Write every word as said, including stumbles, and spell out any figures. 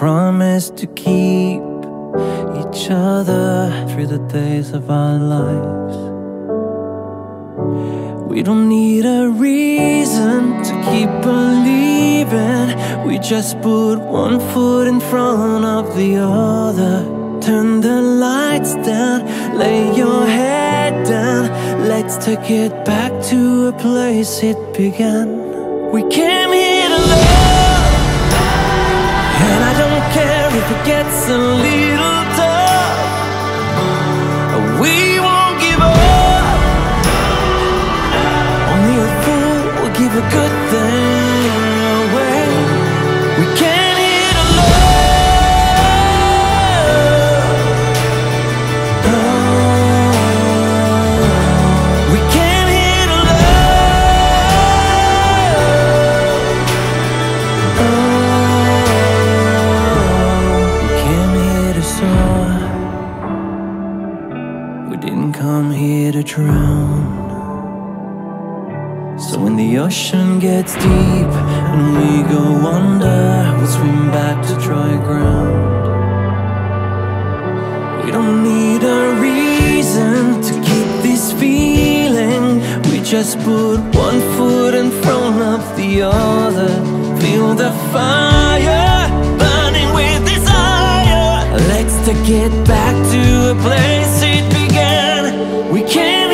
promise to keep each other through the days of our lives. We don't need a reason to keep believing. We just put one foot in front of the other. Turn the lights down, lay your head down. Let's take it back to a place it began. We came here to love, and I don't care if it gets a little tough. We won't give up. Only a fool will give a good thing away. We can't hit a love. Oh. We can't hit a love. Oh. Come here to drown. So when the ocean gets deep and we go under, we'll swim back to dry ground. We don't need a reason to keep this feeling. We just put one foot in front of the other. Feel the fire burning with desire. Let's take it back to a place it began. We can't